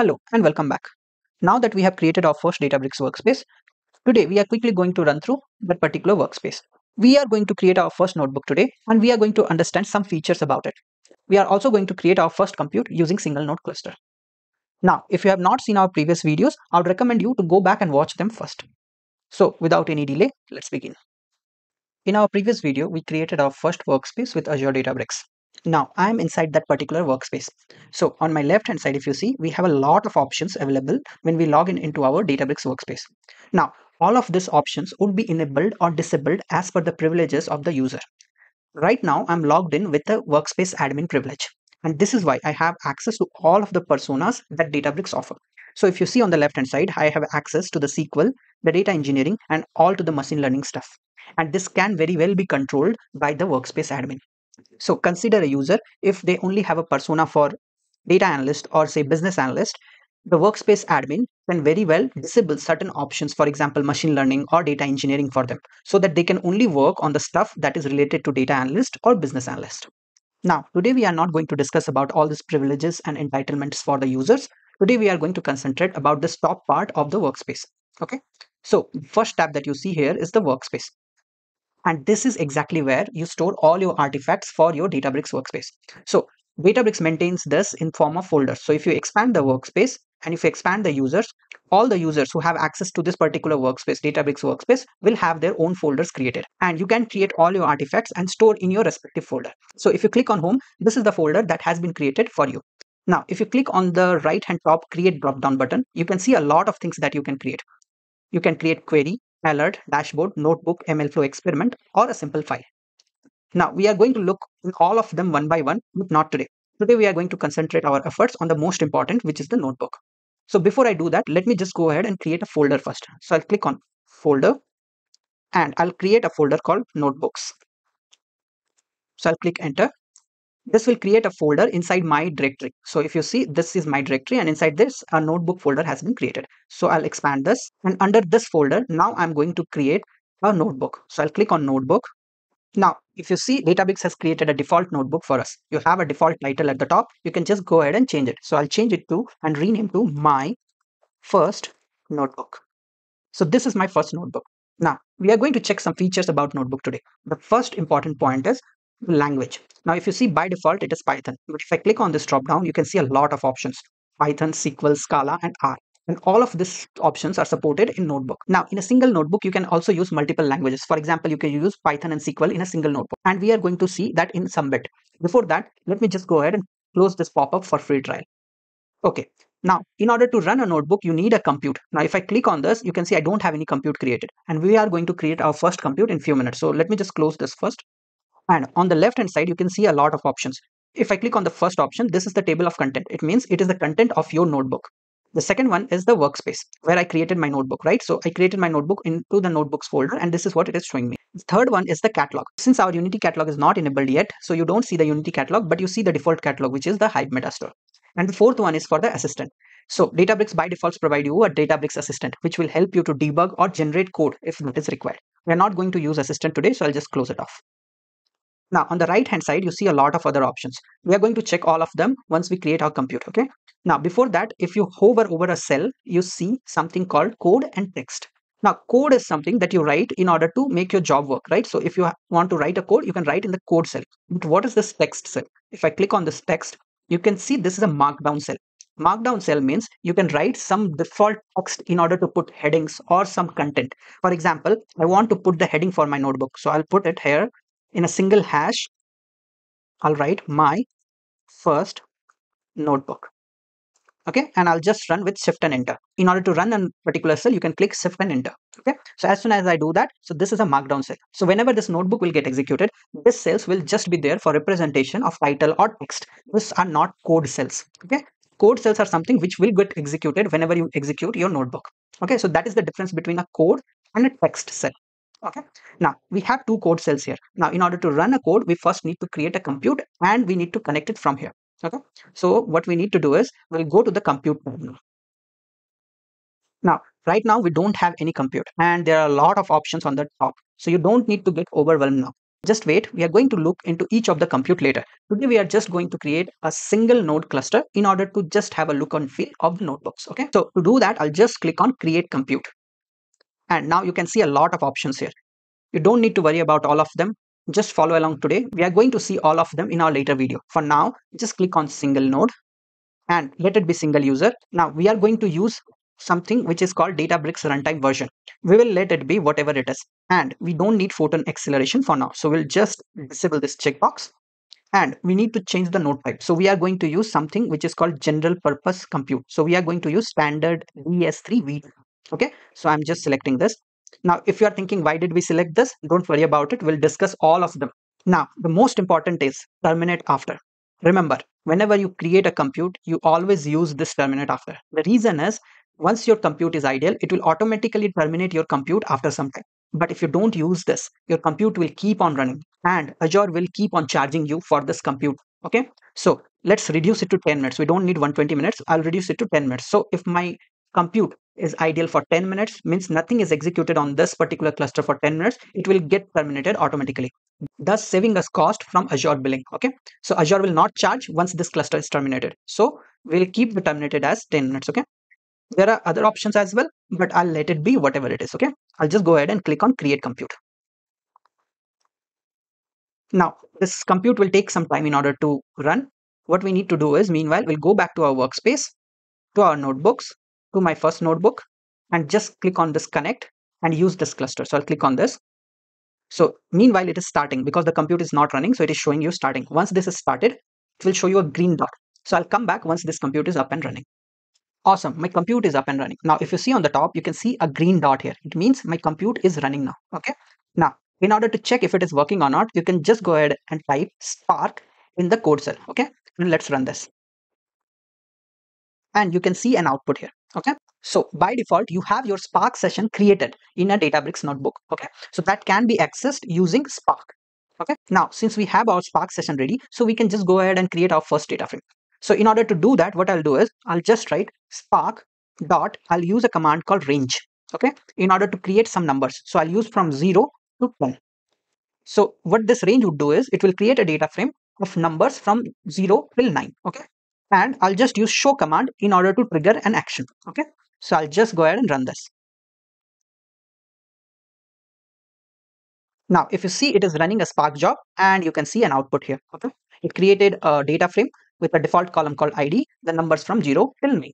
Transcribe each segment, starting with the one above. Hello and welcome back. Now that we have created our first Databricks workspace, today we are quickly going to run through that particular workspace. We are going to create our first notebook today and we are going to understand some features about it. We are also going to create our first compute using single node cluster. Now, if you have not seen our previous videos, I would recommend you to go back and watch them first. So without any delay, let's begin. In our previous video, we created our first workspace with Azure Databricks. Now I am inside that particular workspace. So on my left hand side, if you see, we have a lot of options available when we log in into our Databricks workspace. Now all of these options would be enabled or disabled as per the privileges of the user. Right now I'm logged in with the workspace admin privilege, and this is why I have access to all of the personas that Databricks offer. So if you see on the left hand side, I have access to the SQL, the data engineering, and all to the machine learning stuff, and this can very well be controlled by the workspace admin. So consider a user, if they only have a persona for data analyst or say business analyst, the workspace admin can very well disable certain options, for example machine learning or data engineering for them, so that they can only work on the stuff that is related to data analyst or business analyst. Now today we are not going to discuss about all these privileges and entitlements for the users. Today we are going to concentrate about this top part of the workspace. Okay, so the first tab that you see here is the workspace. And this is exactly where you store all your artifacts for your Databricks workspace. So Databricks maintains this in form of folders. So if you expand the workspace and if you expand the users, all the users who have access to this particular workspace, Databricks workspace, will have their own folders created. And you can create all your artifacts and store in your respective folder. So if you click on home, this is the folder that has been created for you. Now, if you click on the right hand top create drop-down button, you can see a lot of things that you can create. You can create query, alert, dashboard, notebook, MLflow experiment, or a simple file. Now we are going to look at all of them one by one, but not today. Today we are going to concentrate our efforts on the most important, which is the notebook. So before I do that, let me just go ahead and create a folder first. So I'll click on folder and I'll create a folder called notebooks. So I'll click enter. This will create a folder inside my directory. So if you see, this is my directory, and inside this a notebook folder has been created. So I'll expand this, and under this folder now I'm going to create a notebook. So I'll click on notebook. Now if you see, Databricks has created a default notebook for us. You have a default title at the top. You can just go ahead and change it. So I'll change it to and rename to my first notebook. So this is my first notebook. Now we are going to check some features about notebook today. The first important point is language. Now if you see, by default it is Python, but if I click on this drop down, you can see a lot of options: Python, SQL, Scala, and R, and all of these options are supported in notebook. Now in a single notebook you can also use multiple languages. For example, you can use Python and SQL in a single notebook, and we are going to see that in some bit. Before that, let me just go ahead and close this pop-up for free trial. Okay, now in order to run a notebook you need a compute. Now if I click on this, you can see I don't have any compute created, and we are going to create our first compute in few minutes. So let me just close this first. And on the left hand side, you can see a lot of options. If I click on the first option, this is the table of content. It means it is the content of your notebook. The second one is the workspace where I created my notebook, right? So I created my notebook into the notebooks folder, and this is what it is showing me. The third one is the catalog. Since our Unity catalog is not enabled yet, so you don't see the Unity catalog, but you see the default catalog, which is the Hive Metastore. And the fourth one is for the assistant. So Databricks by default provides you a Databricks assistant, which will help you to debug or generate code if that is required. We are not going to use assistant today, so I'll just close it off. Now on the right hand side, you see a lot of other options. We are going to check all of them once we create our compute. Okay, now before that, if you hover over a cell, you see something called code and text. Now code is something that you write in order to make your job work, right? So if you want to write a code, you can write in the code cell. But what is this text cell? If I click on this text, you can see this is a markdown cell. Markdown cell means you can write some default text in order to put headings or some content. For example, I want to put the heading for my notebook, so I'll put it here. In a single hash, I'll write my first notebook. Okay, and I'll just run with shift and enter. In order to run a particular cell, you can click shift and enter. Okay, so as soon as I do that, so this is a markdown cell. So whenever this notebook will get executed, these cells will just be there for representation of title or text. These are not code cells. Okay, code cells are something which will get executed whenever you execute your notebook. Okay, so that is the difference between a code and a text cell. Okay, now we have two code cells here. Now in order to run a code, we first need to create a compute, and we need to connect it from here. Okay, so what we need to do is we'll go to the compute terminal. Now right now we don't have any compute, and there are a lot of options on the top, so you don't need to get overwhelmed now. Just wait, we are going to look into each of the compute later. Today we are just going to create a single node cluster in order to just have a look and feel of the notebooks. Okay, so to do that, I'll just click on create compute. And now you can see a lot of options here. You don't need to worry about all of them. Just follow along today. We are going to see all of them in our later video. For now, just click on single node and let it be single user. Now we are going to use something which is called Databricks runtime version. We will let it be whatever it is, and we don't need photon acceleration for now. So we'll just disable this checkbox, and we need to change the node type. So we are going to use something which is called general purpose compute. So we are going to use standard DS3 V2. Okay, so I'm just selecting this. Now, if you are thinking, why did we select this? Don't worry about it. We'll discuss all of them. Now, the most important is terminate after. Remember, whenever you create a compute, you always use this terminate after. The reason is, once your compute is idle, it will automatically terminate your compute after some time. But if you don't use this, your compute will keep on running and Azure will keep on charging you for this compute. Okay, so let's reduce it to 10 minutes. We don't need 120 minutes. I'll reduce it to 10 minutes. So if my compute is ideal for 10 minutes, means nothing is executed on this particular cluster for 10 minutes, it will get terminated automatically, thus saving us cost from Azure billing. Okay, so Azure will not charge once this cluster is terminated. So we'll keep the terminated as 10 minutes. Okay. There are other options as well, but I'll let it be whatever it is. Okay, I'll just go ahead and click on create compute. Now this compute will take some time in order to run. What we need to do is, meanwhile, we'll go back to our workspace, to our notebooks, to my first notebook, and just click on this connect and use this cluster. So I'll click on this. So meanwhile, it is starting because the compute is not running. So it is showing you starting. Once this is started, it will show you a green dot. So I'll come back once this compute is up and running. Awesome, my compute is up and running. Now, if you see on the top, you can see a green dot here. It means my compute is running now, okay? Now, in order to check if it is working or not, you can just go ahead and type Spark in the code cell, okay? And let's run this. And you can see an output here, okay? So by default, you have your Spark session created in a Databricks notebook, okay? So that can be accessed using Spark, okay? Now, since we have our Spark session ready, so we can just go ahead and create our first data frame. So in order to do that, what I'll do is, I'll just write spark dot, I'll use a command called range, okay, in order to create some numbers. So I'll use from 0 to 10. So what this range would do is, it will create a data frame of numbers from 0 till 9, okay. And I'll just use show command in order to trigger an action, okay. So I'll just go ahead and run this. Now, if you see, it is running a Spark job and you can see an output here, okay. It created a data frame with a default column called ID, the numbers from 0 till 9.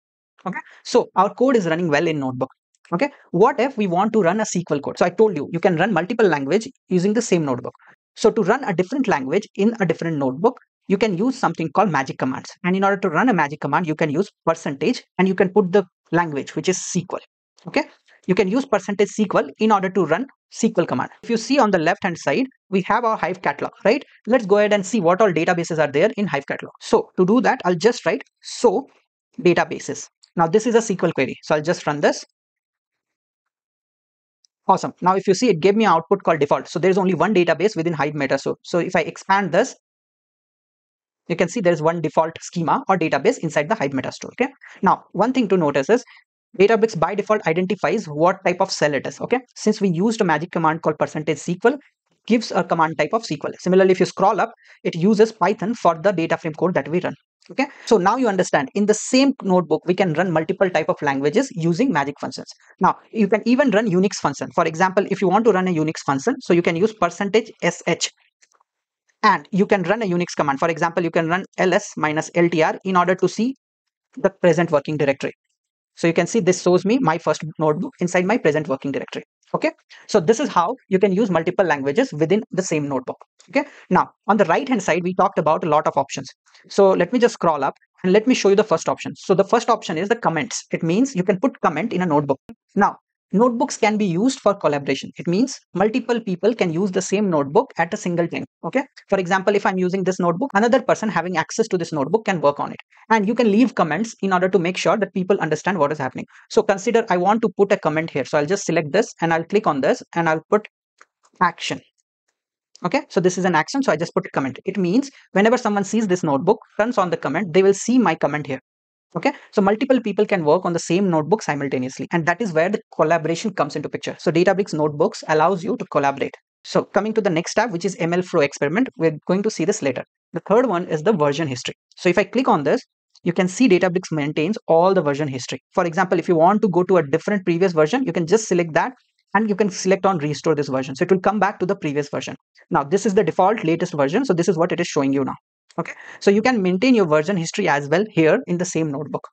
Okay, so our code is running well in notebook. Okay, what if we want to run a SQL code? So I told you, you can run multiple languages using the same notebook. So to run a different language in a different notebook, you can use something called magic commands. And in order to run a magic command, you can use percentage and you can put the language, which is SQL. Okay, you can use percentage SQL in order to run SQL command. If you see on the left hand side, we have our Hive catalog, right? Let's go ahead and see what all databases are there in Hive catalog. So to do that, I'll just write so databases. Now this is a SQL query. So I'll just run this. Awesome. Now if you see, it gave me an output called default. So there's only one database within Hive Metastore. So if I expand this, you can see there's one default schema or database inside the Hive Metastore. Okay. Now, one thing to notice is, Databricks by default identifies what type of cell it is, okay? Since we used a magic command called percentage SQL, gives a command type of SQL. Similarly, if you scroll up, it uses Python for the data frame code that we run, okay? So now you understand, in the same notebook, we can run multiple type of languages using magic functions. Now, you can even run Unix function. For example, if you want to run a Unix function, so you can use percentage SH. And you can run a Unix command. For example, you can run ls minus ltr in order to see the present working directory. So you can see this shows me my first notebook inside my present working directory. Okay. So this is how you can use multiple languages within the same notebook. Okay. Now on the right hand side, we talked about a lot of options. So let me just scroll up and let me show you the first option. So the first option is the comments. It means you can put comment in a notebook. Now notebooks can be used for collaboration. It means multiple people can use the same notebook at a single time. Okay. For example, if I'm using this notebook, another person having access to this notebook can work on it. And you can leave comments in order to make sure that people understand what is happening. So consider I want to put a comment here. So I'll just select this and I'll click on this and I'll put action. Okay. So this is an action. So I just put a comment. It means whenever someone sees this notebook, turns on the comment, they will see my comment here. Okay, so multiple people can work on the same notebook simultaneously, and that is where the collaboration comes into picture. So Databricks notebooks allows you to collaborate. So coming to the next tab, which is MLflow experiment, we're going to see this later. The third one is the version history. So if I click on this, you can see Databricks maintains all the version history. For example, if you want to go to a different previous version, you can just select that and you can select on restore this version. So it will come back to the previous version. Now this is the default latest version. So this is what it is showing you now. Okay. So you can maintain your version history as well here in the same notebook.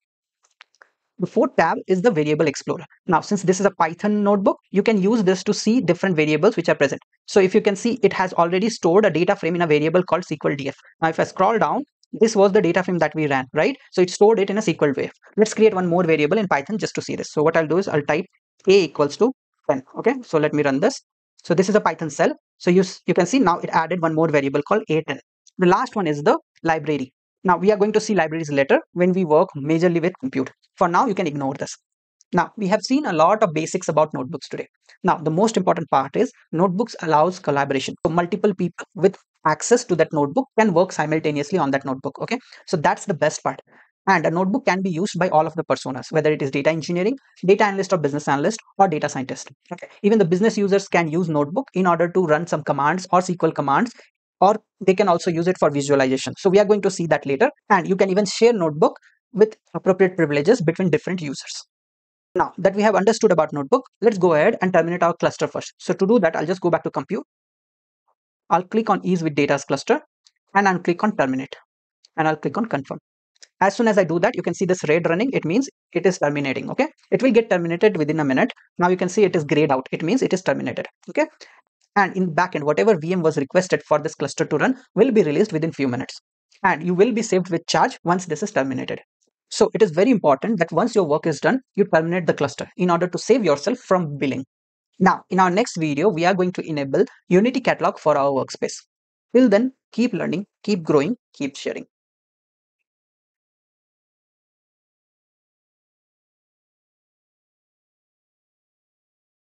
The fourth tab is the variable explorer. Now, since this is a Python notebook, you can use this to see different variables which are present. So if you can see, it has already stored a data frame in a variable called SQLDF. Now, if I scroll down, this was the data frame that we ran, right? So it stored it in a SQL wave. Let's create one more variable in Python just to see this. So what I'll do is I'll type a equals to 10. Okay, so let me run this. So this is a Python cell. So you can see now it added one more variable called a10. The last one is the library. Now we are going to see libraries later when we work majorly with compute. For now, you can ignore this. Now we have seen a lot of basics about notebooks today. Now the most important part is notebooks allows collaboration. So multiple people with access to that notebook can work simultaneously on that notebook. Okay, so that's the best part. And a notebook can be used by all of the personas, whether it is data engineering, data analyst or business analyst or data scientist. Okay, even the business users can use notebook in order to run some commands or SQL commands, or they can also use it for visualization. So we are going to see that later. And you can even share notebook with appropriate privileges between different users. Now that we have understood about notebook, let's go ahead and terminate our cluster first. So to do that, I'll just go back to compute. I'll click on Ease with Data's cluster and I'll click on terminate and I'll click on confirm. As soon as I do that, you can see this red running. It means it is terminating. Okay. It will get terminated within a minute. Now you can see it is grayed out. It means it is terminated. Okay. And in backend, whatever VM was requested for this cluster to run will be released within few minutes. And you will be saved with charge once this is terminated. So it is very important that once your work is done, you terminate the cluster in order to save yourself from billing. Now, in our next video, we are going to enable Unity Catalog for our workspace. Till then, keep learning, keep growing, keep sharing.